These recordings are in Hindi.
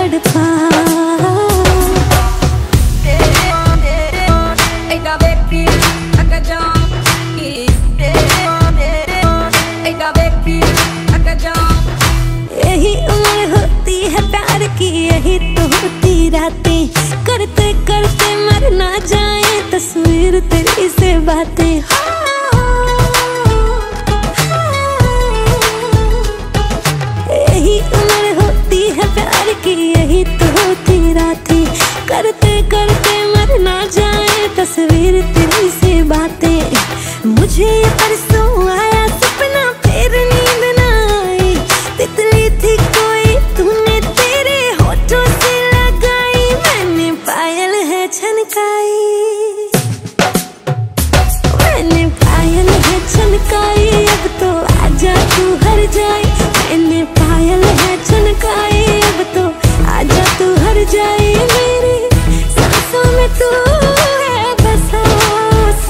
तड़पा यही उम्र होती है प्यार की, यही तो होती रातें, करते करते मर ना जाए तस्वीर तेरी से बातें। यही उम्र होती है प्यार की, यही तो होती रातें, करते करते मर ना जाए तस्वीर तेरी से बातें। मुझे परसों आया सपना, फिर नींद ना आई, तितली थी कोई तूने तेरे होठों से लगाई, मैंने पायल है छनकाई, मैंने पायल है छनकाई, अब तो आजा तू हर जाए, मैंने पायल है छनकाई, अब तो आजा तू हर जाए, मेरी सांसों में तू है बसा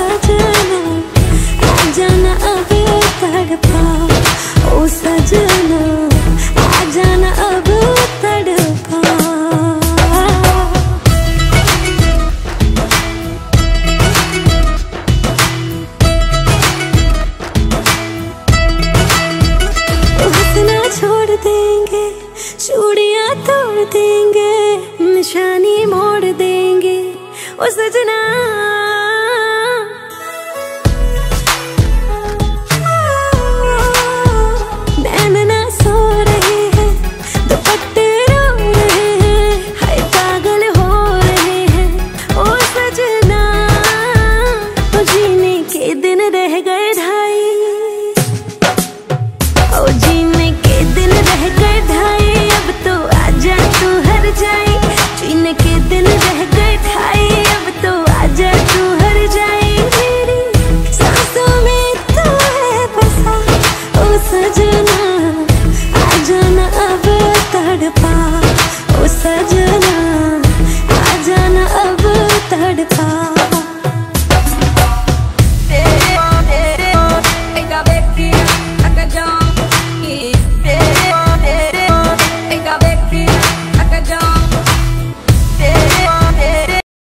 सजना, आजाना अब तड़पा ओ सजना, आजाना अब तड़पा। हंसना छोड़ देंगे, चूड़ियां तोड़ देंगे, निशानी मोड़ देंगे ओ सजना, सजना आजाना अब तड़पा।